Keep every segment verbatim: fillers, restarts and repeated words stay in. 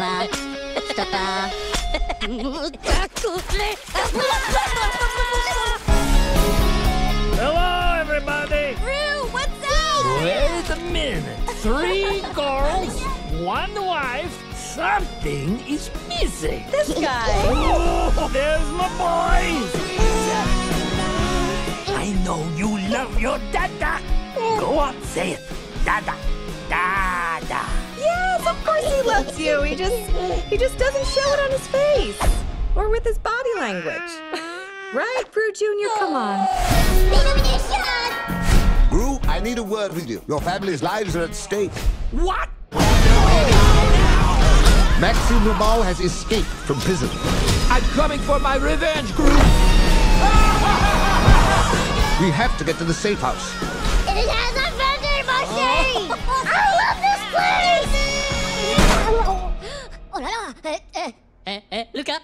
Stoppa, stoppa. Hello, everybody. Gru, what's up? Wait a minute. Three girls, one wife. Something is missing. This guy. Oh, there's my boy. I know you love your dada. Go up, say it. Dada, dada. Yes, of course he loves you. He just, he just doesn't show it on his face or with his body language. Right, Gru Junior? Come on. Gru, I need a word with you. Your family's lives are at stake. What? Maxime Le Mal has escaped from prison. I'm coming for my revenge, Gru. We have to get to the safe house. It has a vending machine! I love this place! Oh, la la! Look up!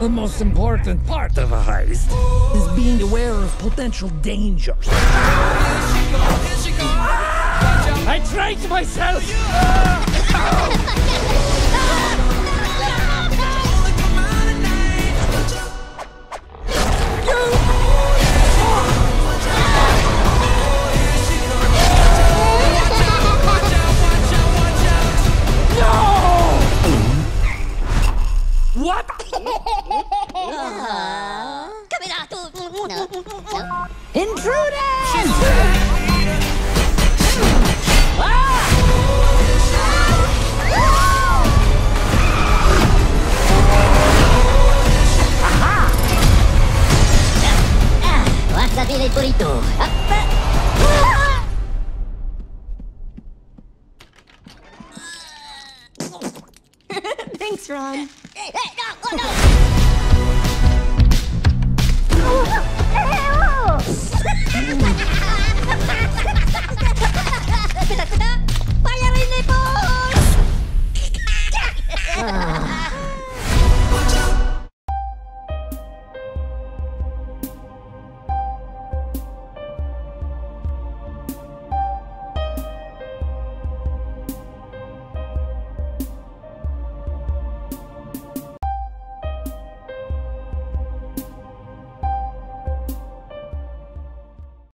The most important part of a heist is being aware of potential dangers. I trained myself! No! What? Intruders! Thanks, Ron. Hey, hey, no, oh, no. Fire in the balls!